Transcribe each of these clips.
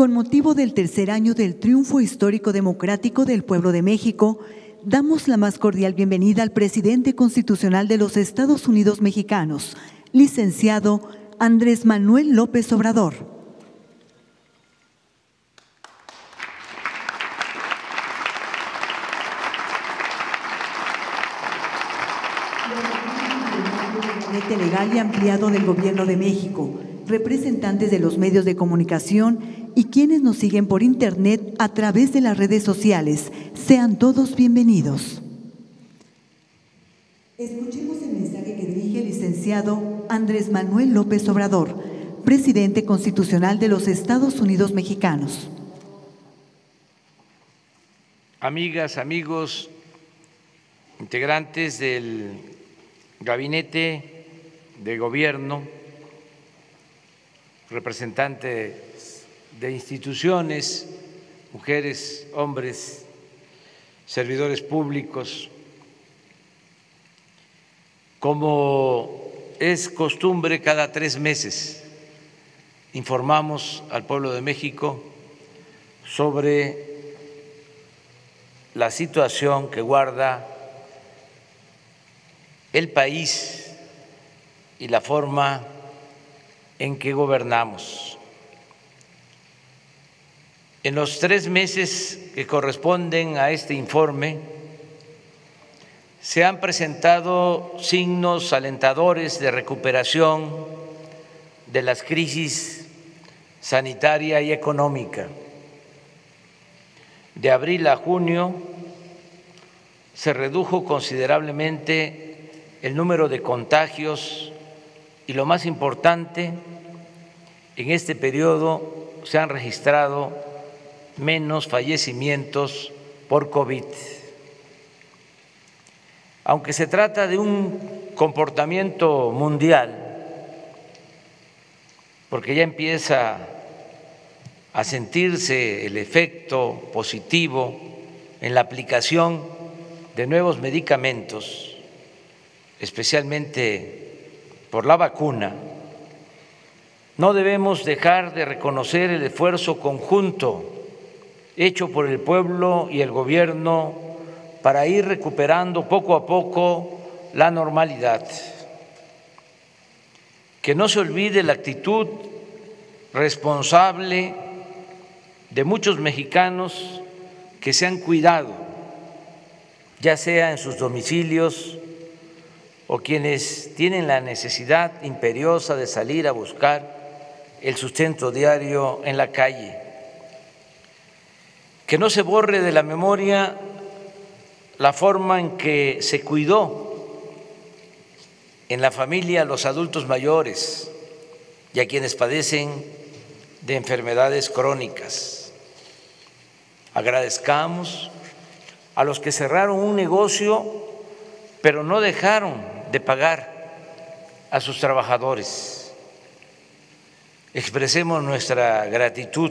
Con motivo del tercer año del triunfo histórico democrático del pueblo de México, damos la más cordial bienvenida al presidente constitucional de los Estados Unidos Mexicanos, licenciado Andrés Manuel López Obrador. Gabinete legal y ampliado del Gobierno de México, representantes de los medios de comunicación y quienes nos siguen por Internet a través de las redes sociales, sean todos bienvenidos. Escuchemos el mensaje que dirige el licenciado Andrés Manuel López Obrador, presidente constitucional de los Estados Unidos Mexicanos. Amigas, amigos, integrantes del Gabinete de Gobierno, representante de instituciones, mujeres, hombres, servidores públicos. Como es costumbre, cada 3 meses informamos al pueblo de México sobre la situación que guarda el país y la forma en que gobernamos. En los 3 meses que corresponden a este informe se han presentado signos alentadores de recuperación de las crisis sanitaria y económica. De abril a junio se redujo considerablemente el número de contagios y, lo más importante, en este periodo se han registrado menos fallecimientos por COVID. Aunque se trata de un comportamiento mundial, porque ya empieza a sentirse el efecto positivo en la aplicación de nuevos medicamentos, especialmente por la vacuna, no debemos dejar de reconocer el esfuerzo conjunto hecho por el pueblo y el gobierno para ir recuperando poco a poco la normalidad. Que no se olvide la actitud responsable de muchos mexicanos que se han cuidado, ya sea en sus domicilios o quienes tienen la necesidad imperiosa de salir a buscar el sustento diario en la calle. Que no se borre de la memoria la forma en que se cuidó en la familia a los adultos mayores y a quienes padecen de enfermedades crónicas. Agradezcamos a los que cerraron un negocio, pero no dejaron de pagar a sus trabajadores. Expresemos nuestra gratitud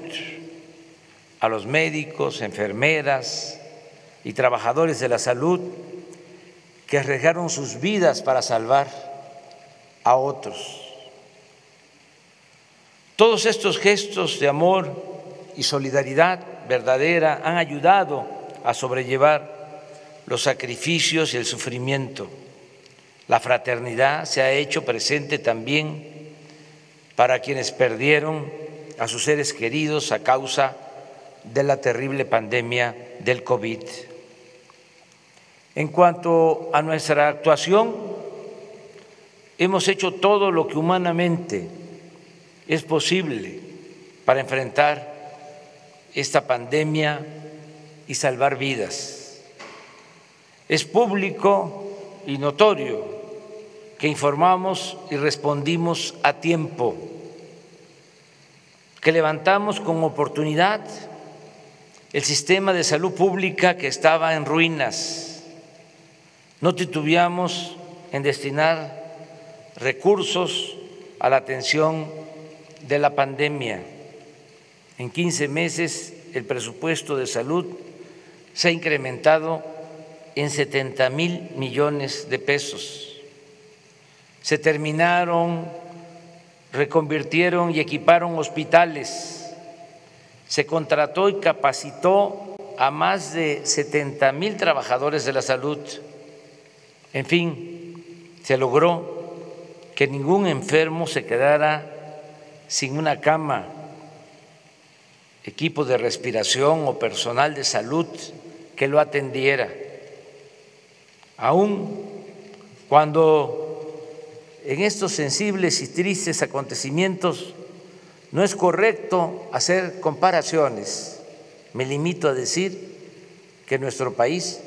a los médicos, enfermeras y trabajadores de la salud que arriesgaron sus vidas para salvar a otros. Todos estos gestos de amor y solidaridad verdadera han ayudado a sobrellevar los sacrificios y el sufrimiento. La fraternidad se ha hecho presente también para quienes perdieron a sus seres queridos a causa de la terrible pandemia del COVID. En cuanto a nuestra actuación, hemos hecho todo lo que humanamente es posible para enfrentar esta pandemia y salvar vidas. Es público y notorio que informamos y respondimos a tiempo, que levantamos con oportunidad el sistema de salud pública que estaba en ruinas. No titubeamos en destinar recursos a la atención de la pandemia. En 15 meses el presupuesto de salud se ha incrementado en 70,000 millones de pesos. Se terminaron, reconvirtieron y equiparon hospitales se contrató y capacitó a más de 70,000 trabajadores de la salud. En fin, se logró que ningún enfermo se quedara sin una cama, equipos de respiración o personal de salud que lo atendiera, aun cuando en estos sensibles y tristes acontecimientos no es correcto hacer comparaciones. Me limito a decir que nuestro país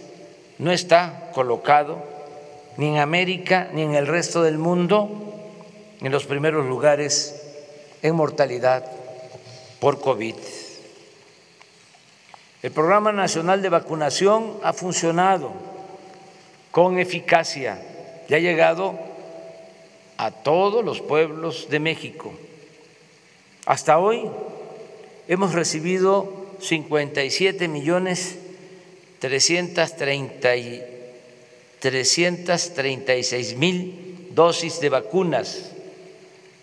no está colocado ni en América ni en el resto del mundo en los primeros lugares en mortalidad por COVID. El Programa Nacional de Vacunación ha funcionado con eficacia y ha llegado a todos los pueblos de México. Hasta hoy hemos recibido 57.336.000 dosis de vacunas,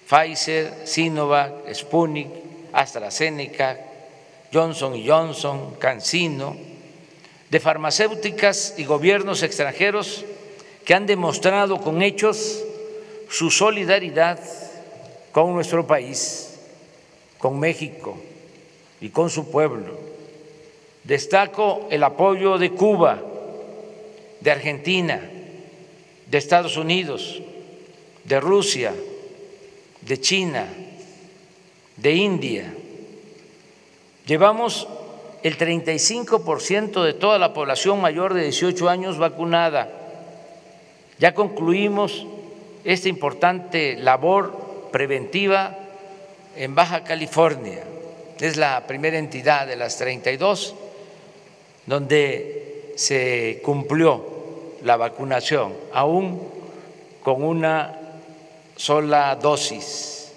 Pfizer, Sinovac, Sputnik, AstraZeneca, Johnson & Johnson, CanSino, de farmacéuticas y gobiernos extranjeros que han demostrado con hechos su solidaridad con nuestro país, con México y con su pueblo. Destaco el apoyo de Cuba, de Argentina, de Estados Unidos, de Rusia, de China, de India. Llevamos el 35% de toda la población mayor de 18 años vacunada. Ya concluimos esta importante labor preventiva en Baja California. Es la primera entidad de las 32 donde se cumplió la vacunación, aún con una sola dosis.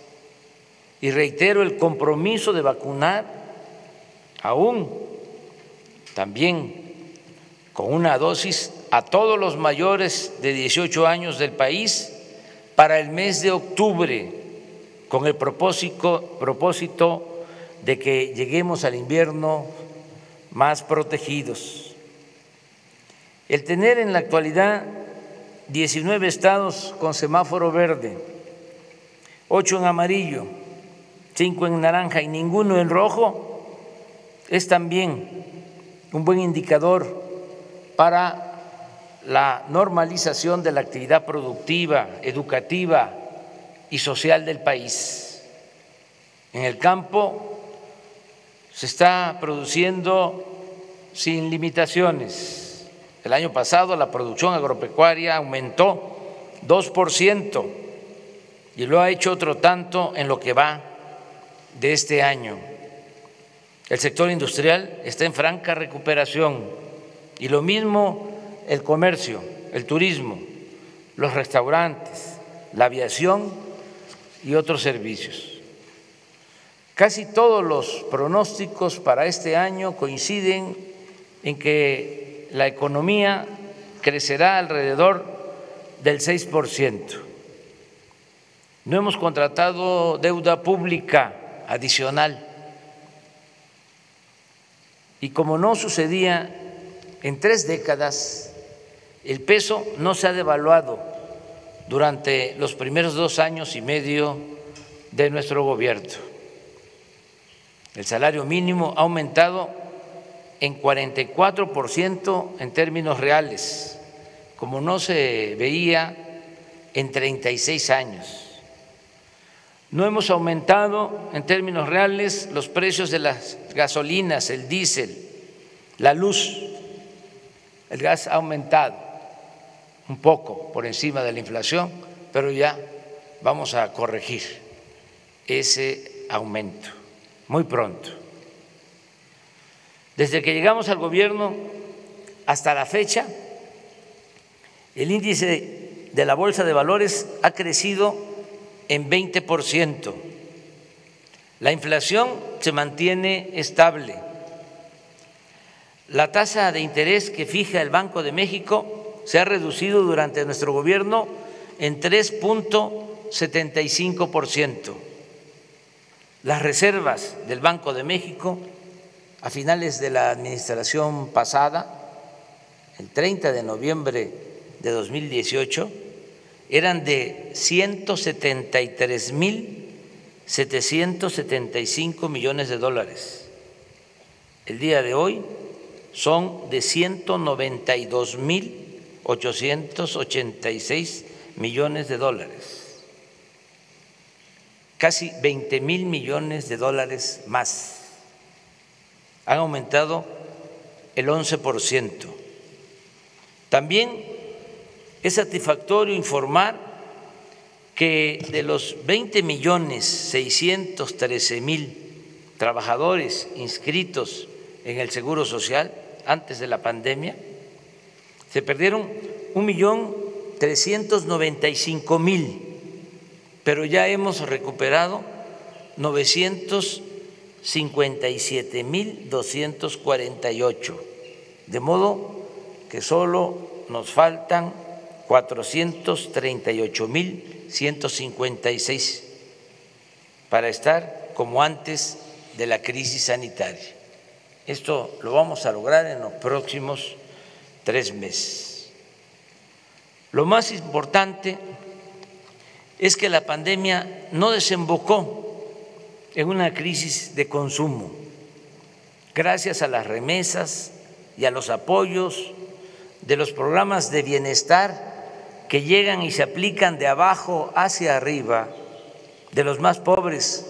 Y reitero el compromiso de vacunar aún también con una dosis a todos los mayores de 18 años del país para el mes de octubre, con el propósito de que lleguemos al invierno más protegidos. El tener en la actualidad 19 estados con semáforo verde, 8 en amarillo, 5 en naranja y ninguno en rojo, es también un buen indicador para la normalización de la actividad productiva, educativa y social del país. En el campo se está produciendo sin limitaciones. El año pasado la producción agropecuaria aumentó 2% y lo ha hecho otro tanto en lo que va de este año. El sector industrial está en franca recuperación y lo mismo el comercio, el turismo, los restaurantes, la aviación y otros servicios. Casi todos los pronósticos para este año coinciden en que la economía crecerá alrededor del 6%. No hemos contratado deuda pública adicional. Y como no sucedía en 3 décadas, el peso no se ha devaluado durante los primeros 2 años y medio de nuestro gobierno. El salario mínimo ha aumentado en 44% en términos reales, como no se veía en 36 años. No hemos aumentado en términos reales los precios de las gasolinas, el diésel, la luz. El gas ha aumentado un poco por encima de la inflación, pero ya vamos a corregir ese aumento muy pronto. Desde que llegamos al gobierno hasta la fecha, el índice de la Bolsa de Valores ha crecido en 20%. La inflación se mantiene estable. La tasa de interés que fija el Banco de México se ha reducido durante nuestro gobierno en 3.75%. las reservas del Banco de México a finales de la administración pasada, el 30 de noviembre de 2018, eran de 173.775 millones de dólares. El día de hoy son de 192.886 millones de dólares, casi 20.000 millones de dólares más. Han aumentado el 11%. También es satisfactorio informar que de los 20.613.000 trabajadores inscritos en el Seguro Social antes de la pandemia, se perdieron 1.395.000, pero ya hemos recuperado 957.248, de modo que solo nos faltan 438.156 para estar como antes de la crisis sanitaria. Esto lo vamos a lograr en los próximos 3 meses. Lo más importante es que la pandemia no desembocó en una crisis de consumo, gracias a las remesas y a los apoyos de los programas de bienestar que llegan y se aplican de abajo hacia arriba, de los más pobres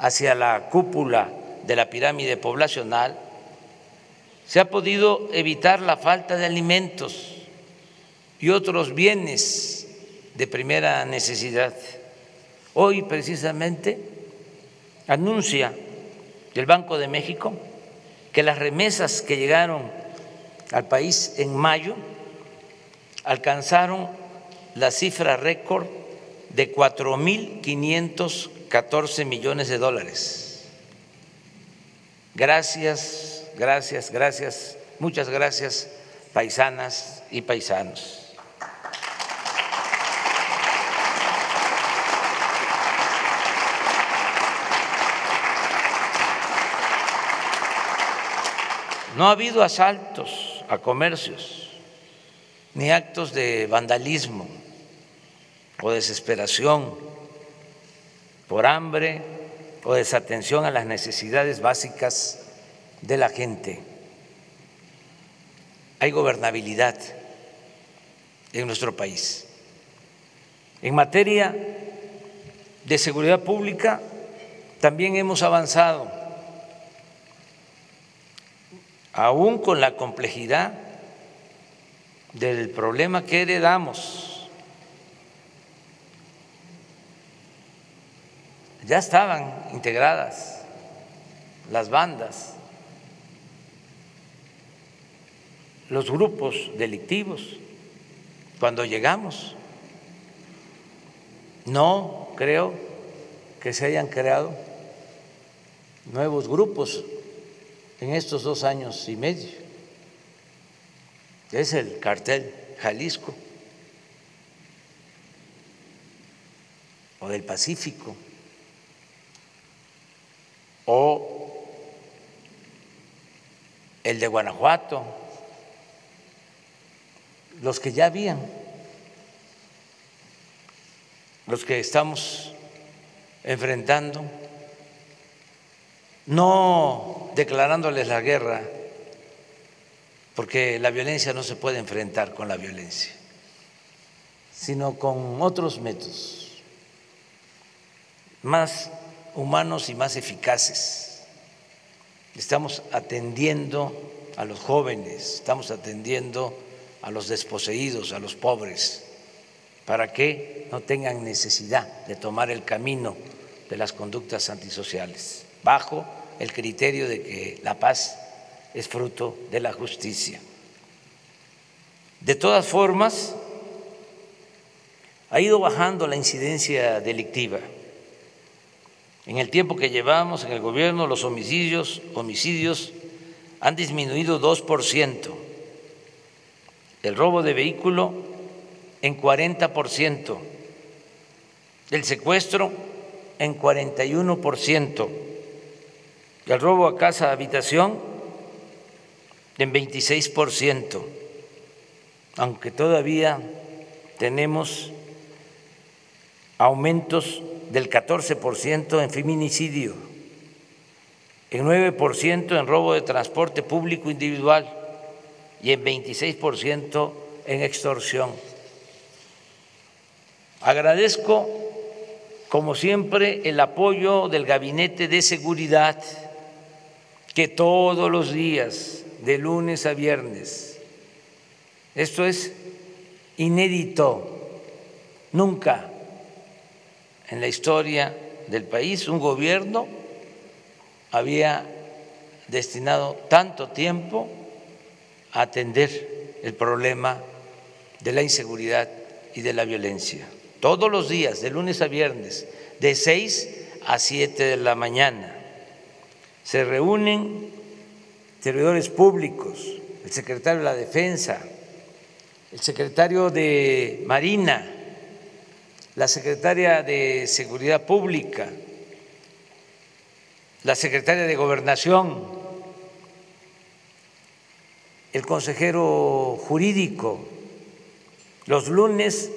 hacia la cúpula de la pirámide poblacional, se ha podido evitar la falta de alimentos y otros bienes de primera necesidad. Hoy, precisamente, anuncia el Banco de México que las remesas que llegaron al país en mayo alcanzaron la cifra récord de 4.514 millones de dólares. Gracias, muchas gracias, paisanas y paisanos. No ha habido asaltos a comercios, ni actos de vandalismo o desesperación por hambre o desatención a las necesidades básicas de la gente. Hay gobernabilidad en nuestro país. En materia de seguridad pública también hemos avanzado, aún con la complejidad del problema que heredamos. Ya estaban integradas las bandas, los grupos delictivos, cuando llegamos. No creo que se hayan creado nuevos grupos en estos 2 años y medio. Es el cartel Jalisco o del Pacífico, o el de Guanajuato, los que ya habían, los que estamos enfrentando, no declarándoles la guerra, porque la violencia no se puede enfrentar con la violencia, sino con otros métodos más humanos y más eficaces. Estamos atendiendo a los jóvenes, estamos atendiendo a los desposeídos, a los pobres, para que no tengan necesidad de tomar el camino de las conductas antisociales, bajo el criterio de que la paz es fruto de la justicia. De todas formas, ha ido bajando la incidencia delictiva. En el tiempo que llevamos en el gobierno, los homicidios han disminuido 2%, el robo de vehículo en 40%, el secuestro en 41%, el robo a casa, habitación en 26%, aunque todavía tenemos aumentos del 14% en feminicidio, en 9% en robo de transporte público individual y en 26% en extorsión. Agradezco, como siempre, el apoyo del Gabinete de Seguridad, que todos los días, de lunes a viernes, esto es inédito, nunca en la historia del país un gobierno había destinado tanto tiempo a atender el problema de la inseguridad y de la violencia. Todos los días, de lunes a viernes, de 6 a 7 de la mañana, se reúnen servidores públicos, el secretario de la Defensa, el secretario de Marina, la secretaria de Seguridad Pública, la secretaria de Gobernación, el consejero jurídico. Los lunes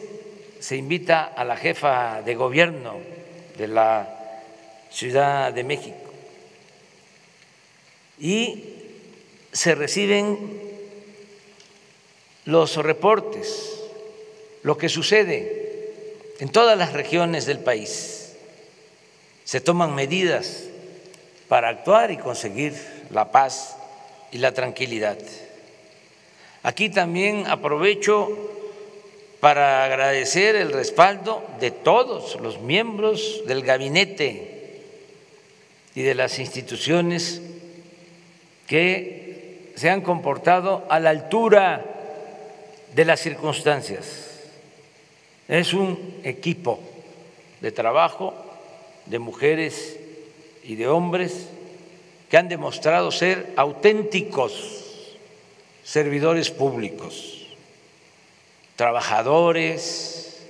se invita a la jefa de gobierno de la Ciudad de México y se reciben los reportes, lo que sucede en todas las regiones del país. Se toman medidas para actuar y conseguir la paz y la tranquilidad. Aquí también aprovecho para agradecer el respaldo de todos los miembros del gabinete y de las instituciones que se han comportado a la altura de las circunstancias. Es un equipo de trabajo de mujeres y de hombres que han demostrado ser auténticos servidores públicos, trabajadores,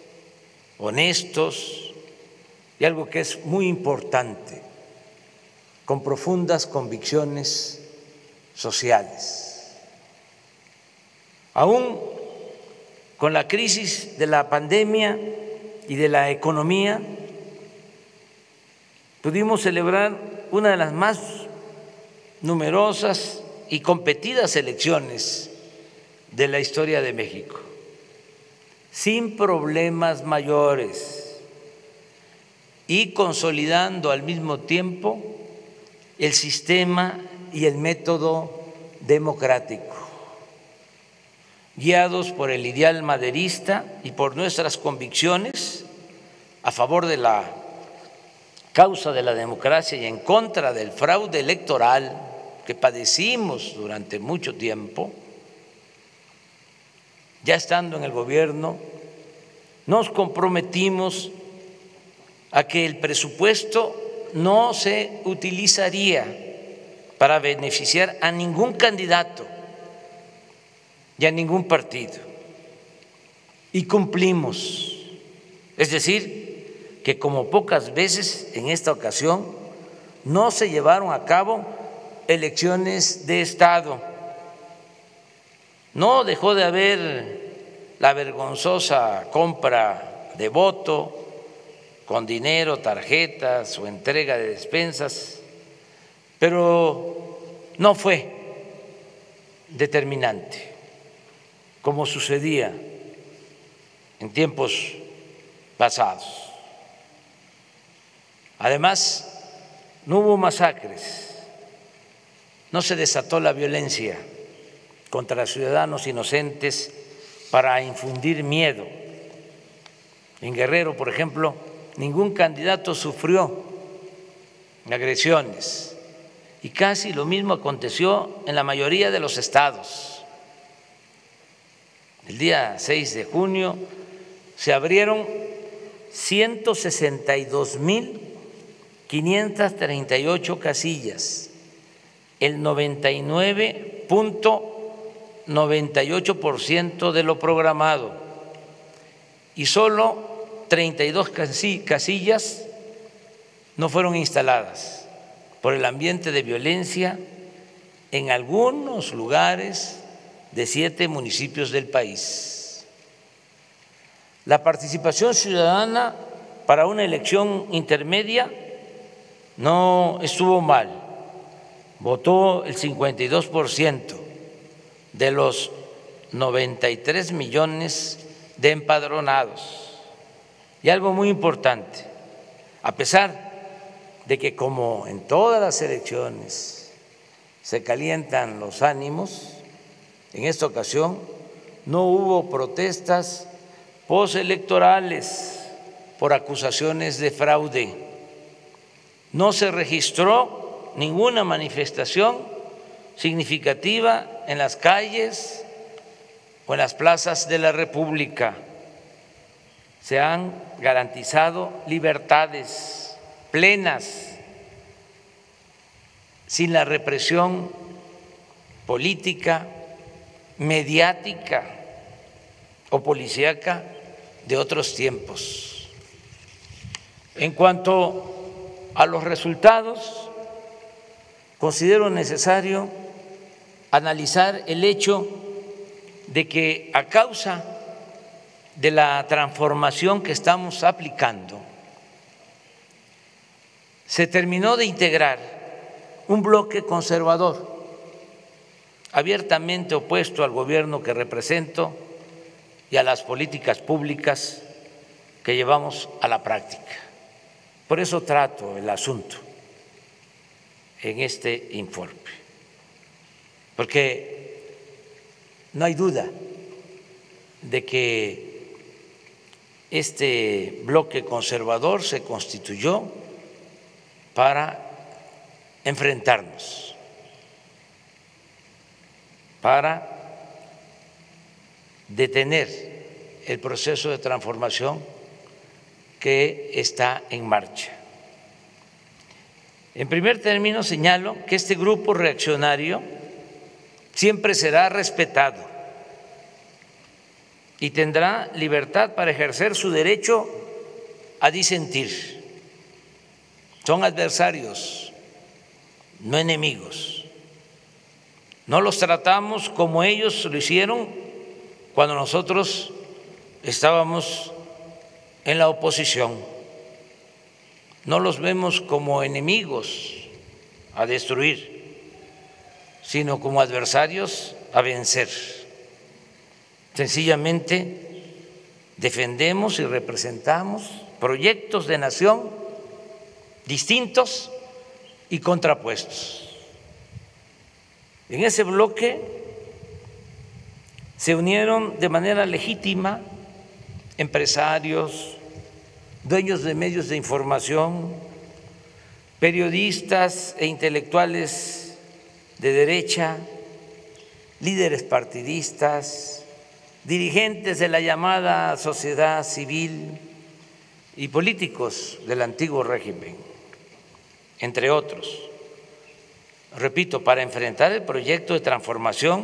honestos y algo que es muy importante, con profundas convicciones sociales. Aún con la crisis de la pandemia y de la economía, pudimos celebrar una de las más numerosas y competidas elecciones de la historia de México, sin problemas mayores y consolidando al mismo tiempo el sistema y el método democrático, guiados por el ideal maderista y por nuestras convicciones a favor de la causa de la democracia y en contra del fraude electoral que padecimos durante mucho tiempo. Ya estando en el gobierno, nos comprometimos a que el presupuesto no se utilizaría para beneficiar a ningún candidato y a ningún partido. Y cumplimos, es decir, que como pocas veces en esta ocasión no se llevaron a cabo elecciones de Estado. No dejó de haber la vergonzosa compra de voto con dinero, tarjetas o entrega de despensas, pero no fue determinante, como sucedía en tiempos pasados. Además, no hubo masacres, no se desató la violencia contra ciudadanos inocentes para infundir miedo. En Guerrero, por ejemplo, ningún candidato sufrió agresiones y casi lo mismo aconteció en la mayoría de los estados. El día 6 de junio se abrieron 162,538 casillas, el 99.98% de lo programado, y solo 32 casillas no fueron instaladas por el ambiente de violencia en algunos lugares de 7 municipios del país. La participación ciudadana para una elección intermedia no estuvo mal. Votó el 52% de los 93 millones de empadronados. Y algo muy importante, a pesar de que, como en todas las elecciones, se calientan los ánimos, en esta ocasión no hubo protestas postelectorales por acusaciones de fraude. No se registró ninguna manifestación significativa en las calles o en las plazas de la República. Se han garantizado libertades plenas, sin la represión política, mediática o policíaca de otros tiempos. En cuanto a los resultados, considero necesario analizar el hecho de que, a causa de la transformación que estamos aplicando, se terminó de integrar un bloque conservador abiertamente opuesto al gobierno que represento y a las políticas públicas que llevamos a la práctica. Por eso trato el asunto en este informe, porque no hay duda de que este bloque conservador se constituyó para enfrentarnos, para detener el proceso de transformación que está en marcha. En primer término, señalo que este grupo reaccionario siempre será respetado y tendrá libertad para ejercer su derecho a disentir. Son adversarios, no enemigos. No los tratamos como ellos lo hicieron cuando nosotros estábamos en la oposición. No los vemos como enemigos a destruir, sino como adversarios a vencer. Sencillamente defendemos y representamos proyectos de nación distintos y contrapuestos. En ese bloque se unieron de manera legítima empresarios, dueños de medios de información, periodistas e intelectuales de derecha, líderes partidistas, dirigentes de la llamada sociedad civil y políticos del antiguo régimen, entre otros. Repito, para enfrentar el proyecto de transformación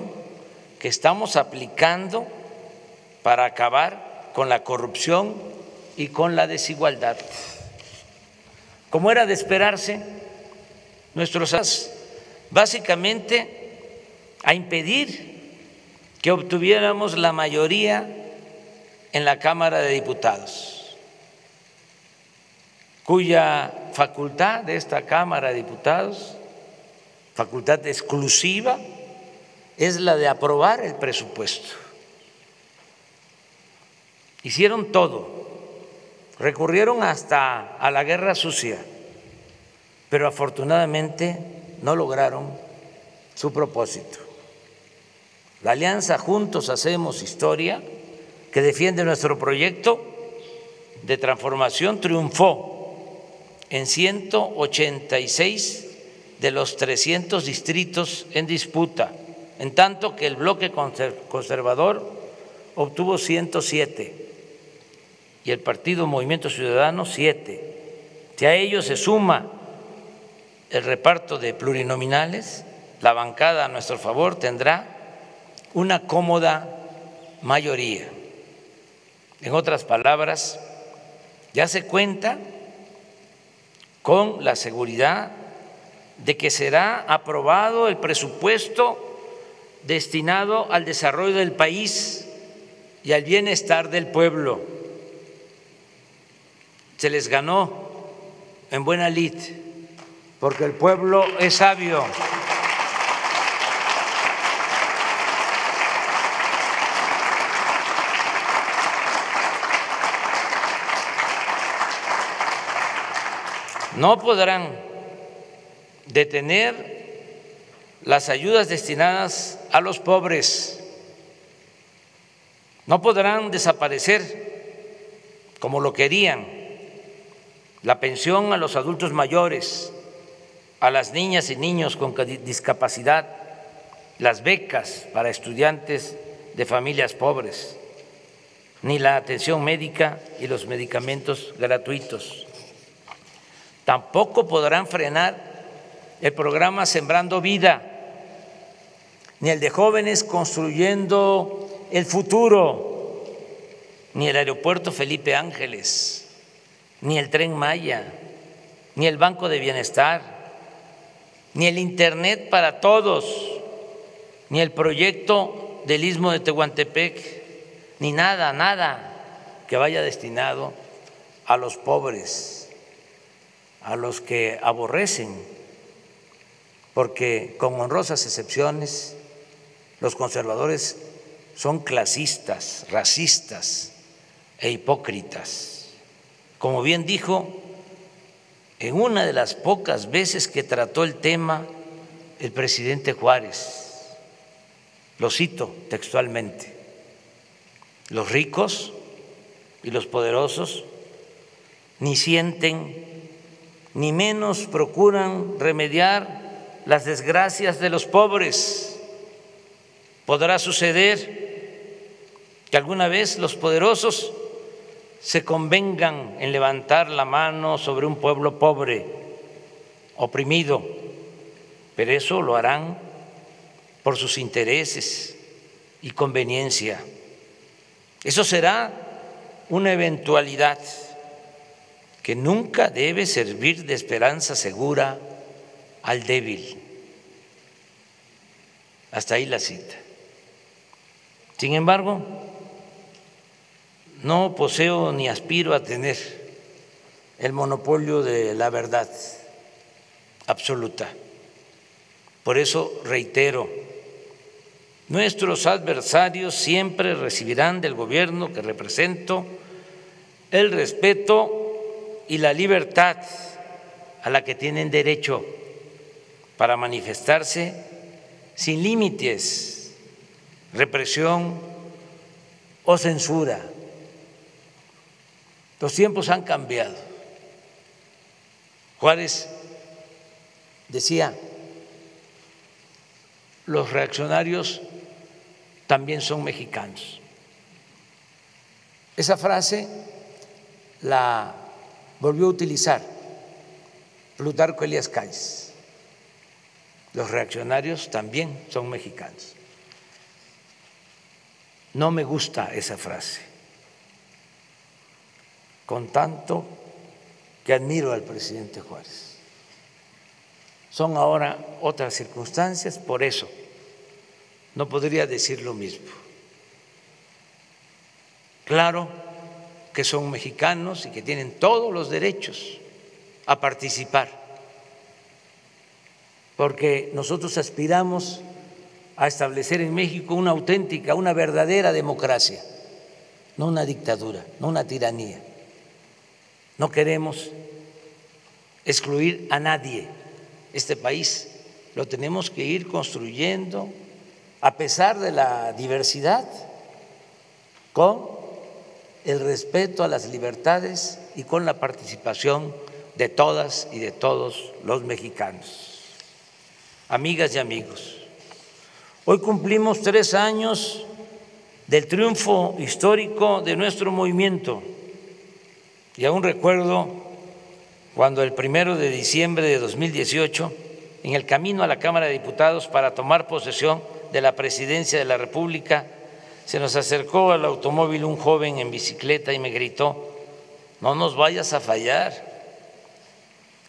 que estamos aplicando para acabar con la corrupción y con la desigualdad. Como era de esperarse, nuestros actos básicamente a impedir que obtuviéramos la mayoría en la Cámara de Diputados, cuya facultad de esta Cámara de Diputados, facultad exclusiva, es la de aprobar el presupuesto. Hicieron todo, recurrieron hasta a la guerra sucia, pero afortunadamente no lograron su propósito. La alianza Juntos Hacemos Historia, que defiende nuestro proyecto de transformación, triunfó en 186 de los 300 distritos en disputa, en tanto que el bloque conservador obtuvo 107 y el Partido Movimiento Ciudadano 7. Si a ello se suma el reparto de plurinominales, la bancada a nuestro favor tendrá una cómoda mayoría. En otras palabras, ya se cuenta con la seguridad de que será aprobado el presupuesto destinado al desarrollo del país y al bienestar del pueblo. Se les ganó en buena lid, porque el pueblo es sabio. No podrán detener las ayudas destinadas a los pobres, no podrán desaparecer como lo querían la pensión a los adultos mayores, a las niñas y niños con discapacidad, las becas para estudiantes de familias pobres, ni la atención médica y los medicamentos gratuitos. Tampoco podrán frenar el programa Sembrando Vida, ni el de Jóvenes Construyendo el Futuro, ni el aeropuerto Felipe Ángeles, ni el Tren Maya, ni el Banco de Bienestar, ni el Internet para Todos, ni el proyecto del Istmo de Tehuantepec, ni nada, nada que vaya destinado a los pobres, a los que aborrecen, porque con honrosas excepciones los conservadores son clasistas, racistas e hipócritas. Como bien dijo, en una de las pocas veces que trató el tema el presidente Juárez, lo cito textualmente: los ricos y los poderosos ni sienten ni menos procuran remediar las desgracias de los pobres. Podrá suceder que alguna vez los poderosos se convengan en levantar la mano sobre un pueblo pobre, oprimido, pero eso lo harán por sus intereses y conveniencia. Eso será una eventualidad que nunca debe servir de esperanza segura al débil. Hasta ahí la cita. Sin embargo, no poseo ni aspiro a tener el monopolio de la verdad absoluta. Por eso reitero, nuestros adversarios siempre recibirán del gobierno que represento el respeto y la libertad a la que tienen derecho para manifestarse sin límites, represión o censura. Los tiempos han cambiado. Juárez decía, los reaccionarios también son mexicanos. Esa frase la volvió a utilizar Plutarco Elías Calles. Los reaccionarios también son mexicanos. No me gusta esa frase, con tanto que admiro al presidente Juárez. Son ahora otras circunstancias, por eso no podría decir lo mismo. Claro que son mexicanos y que tienen todos los derechos a participar, porque nosotros aspiramos a establecer en México una auténtica, una verdadera democracia, no una dictadura, no una tiranía. No queremos excluir a nadie. Este país lo tenemos que ir construyendo a pesar de la diversidad, con el respeto a las libertades y con la participación de todas y de todos los mexicanos. Amigas y amigos, hoy cumplimos 3 años del triunfo histórico de nuestro movimiento, y aún recuerdo cuando el 1 de diciembre de 2018, en el camino a la Cámara de Diputados para tomar posesión de la Presidencia de la República, se nos acercó al automóvil un joven en bicicleta y me gritó: no nos vayas a fallar,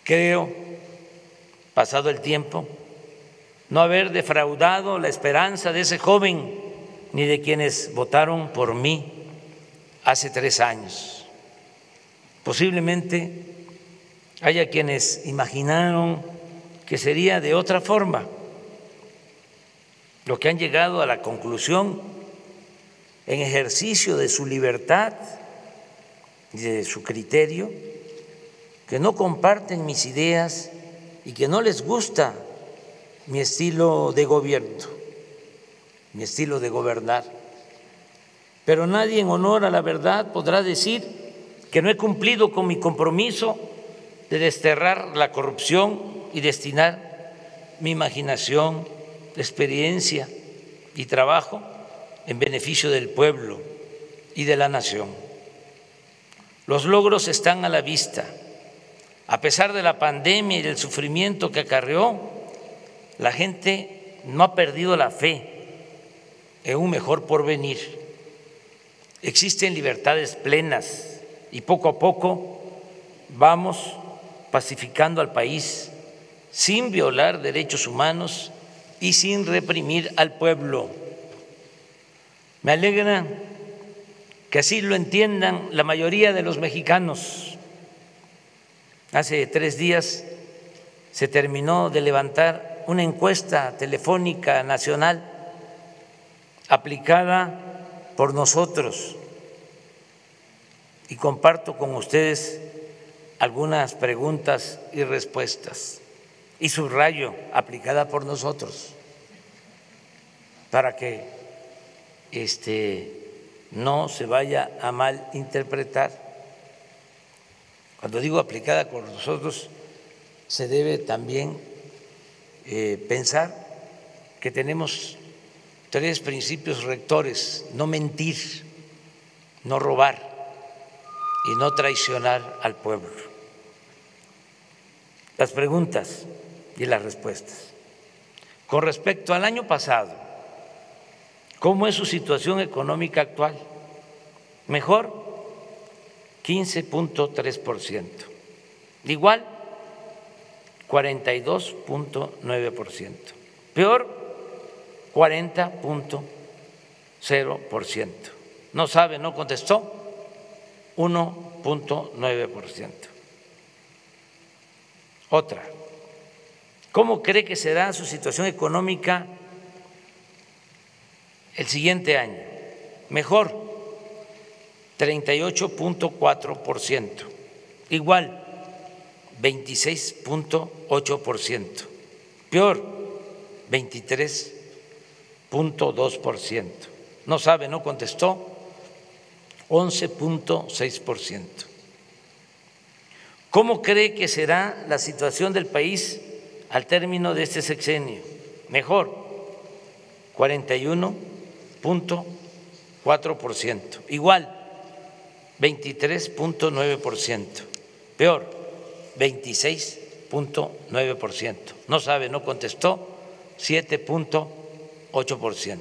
Creo, pasado el tiempo, no haber defraudado la esperanza de ese joven ni de quienes votaron por mí hace 3 años. Posiblemente haya quienes imaginaron que sería de otra forma, los que han llegado a la conclusión, en ejercicio de su libertad y de su criterio, que no comparten mis ideas y que no les gusta mi estilo de gobierno, mi estilo de gobernar. Pero nadie en honor a la verdad podrá decir que no he cumplido con mi compromiso de desterrar la corrupción y destinar mi imaginación, experiencia y trabajo en beneficio del pueblo y de la nación. Los logros están a la vista. A pesar de la pandemia y del sufrimiento que acarreó, la gente no ha perdido la fe en un mejor porvenir. Existen libertades plenas y poco a poco vamos pacificando al país sin violar derechos humanos y sin reprimir al pueblo. Me alegra que así lo entiendan la mayoría de los mexicanos. Hace 3 días se terminó de levantar una encuesta telefónica nacional aplicada por nosotros y comparto con ustedes algunas preguntas y respuestas, y subrayo aplicada por nosotros para que no se vaya a malinterpretar. Cuando digo aplicada por nosotros, se debe también pensar que tenemos 3 principios rectores: no mentir, no robar y no traicionar al pueblo. Las preguntas y las respuestas. Con respecto al año pasado, ¿cómo es su situación económica actual? Mejor. 15.3%, igual 42.9%, peor 40.0%, no sabe, no contestó 1.9%. Otra, ¿cómo cree que será su situación económica el siguiente año? Mejor. 38.4%, igual 26.8%, peor 23.2%, no sabe, no contestó 11.6%. ¿Cómo cree que será la situación del país al término de este sexenio? Mejor, 41.4%, igual 23.9%, peor, 26.9%, no sabe, no contestó, 7.8%.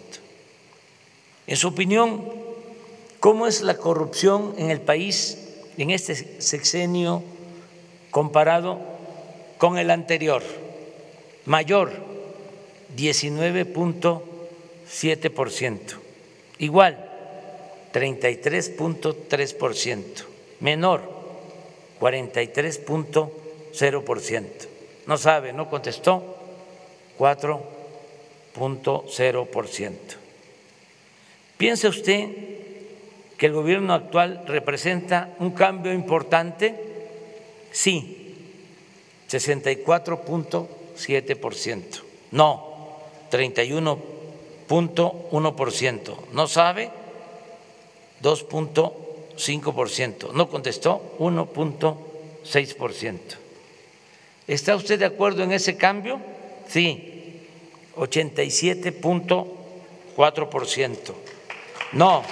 En su opinión, ¿cómo es la corrupción en el país en este sexenio comparado con el anterior? Mayor, 19.7%, igual, 33.3%, menor 43.0%, no sabe, no contestó 4.0%. ¿Piensa usted que el gobierno actual representa un cambio importante? Sí, 64.7%, no, 31.1%, no sabe, 2.5%, no contestó, 1.6%. ¿Está usted de acuerdo en ese cambio? Sí, 87.4%, no,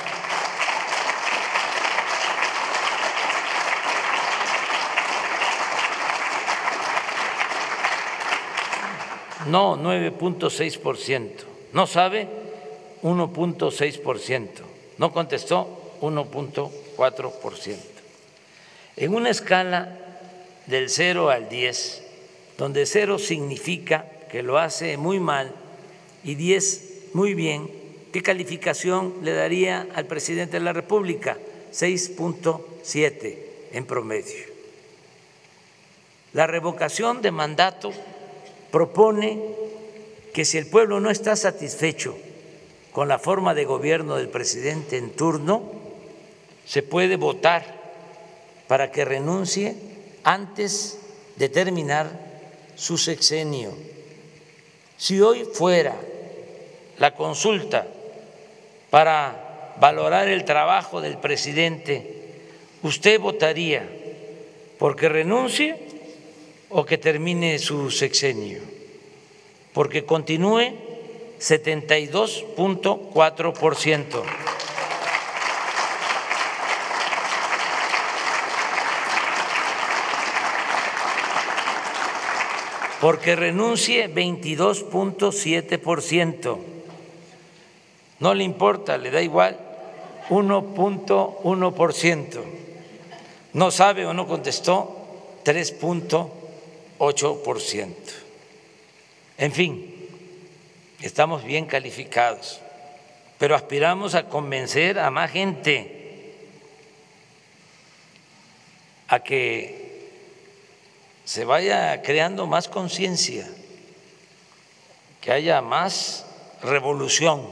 9.6%, no sabe, 1.6%. No contestó, 1.4%. En una escala del 0 al 10, donde 0 significa que lo hace muy mal y 10 muy bien, ¿qué calificación le daría al presidente de la República? 6.7 en promedio. La revocación de mandato propone que si el pueblo no está satisfecho con la forma de gobierno del presidente en turno, se puede votar para que renuncie antes de terminar su sexenio. Si hoy fuera la consulta para valorar el trabajo del presidente, ¿usted votaría porque renuncie o que termine su sexenio? Porque continúe 72.4%. Porque renuncie 22.7%. No le importa, le da igual 1.1%. No sabe o no contestó 3.8%. En fin, estamos bien calificados, pero aspiramos a convencer a más gente a que se vaya creando más conciencia, que haya más revolución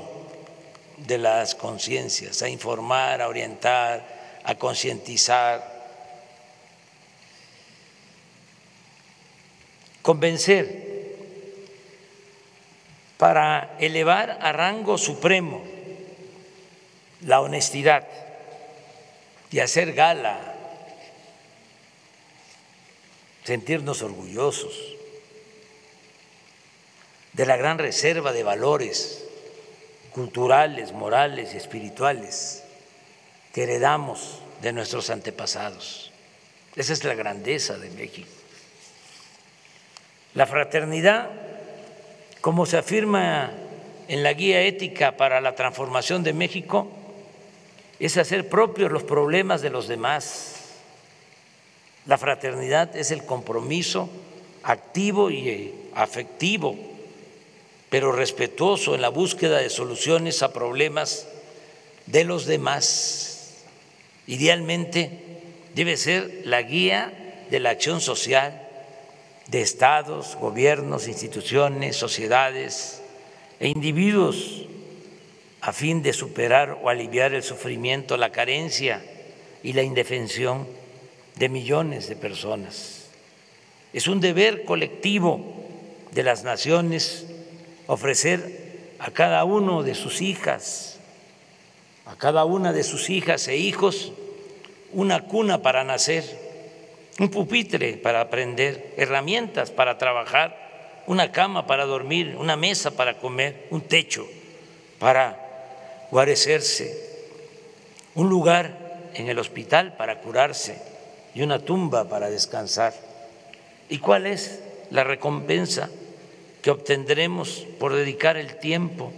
de las conciencias, a informar, a orientar, a concientizar, convencer para elevar a rango supremo la honestidad y hacer gala, sentirnos orgullosos de la gran reserva de valores culturales, morales y espirituales que heredamos de nuestros antepasados. Esa es la grandeza de México. La fraternidad, como se afirma en la Guía Ética para la Transformación de México, es hacer propios los problemas de los demás. La fraternidad es el compromiso activo y afectivo, pero respetuoso en la búsqueda de soluciones a problemas de los demás. Idealmente debe ser la guía de la acción social de estados, gobiernos, instituciones, sociedades e individuos a fin de superar o aliviar el sufrimiento, la carencia y la indefensión de millones de personas. Es un deber colectivo de las naciones ofrecer a cada uno de sus hijas, a cada una de sus hijas e hijos, una cuna para nacer, un pupitre para aprender, herramientas para trabajar, una cama para dormir, una mesa para comer, un techo para guarecerse, un lugar en el hospital para curarse y una tumba para descansar. ¿Y cuál es la recompensa que obtendremos por dedicar el tiempo,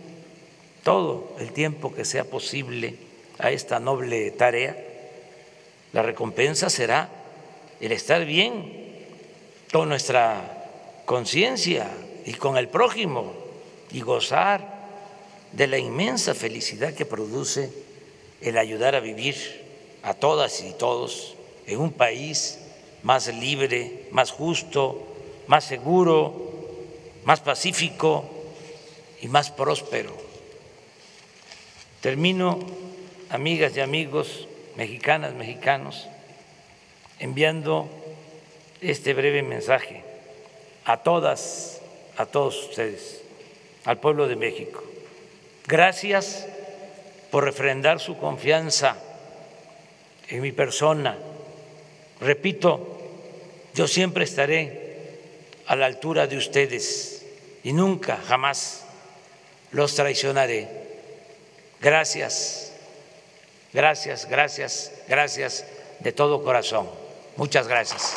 todo el tiempo que sea posible, a esta noble tarea? La recompensa será el estar bien con nuestra conciencia y con el prójimo y gozar de la inmensa felicidad que produce el ayudar a vivir a todas y todos en un país más libre, más justo, más seguro, más pacífico y más próspero. Termino, amigas y amigos, mexicanas, mexicanos, enviando este breve mensaje a todas, a todos ustedes, al pueblo de México. Gracias por refrendar su confianza en mi persona. Repito, yo siempre estaré a la altura de ustedes y nunca, jamás los traicionaré. Gracias, gracias, gracias, gracias de todo corazón. Muchas gracias.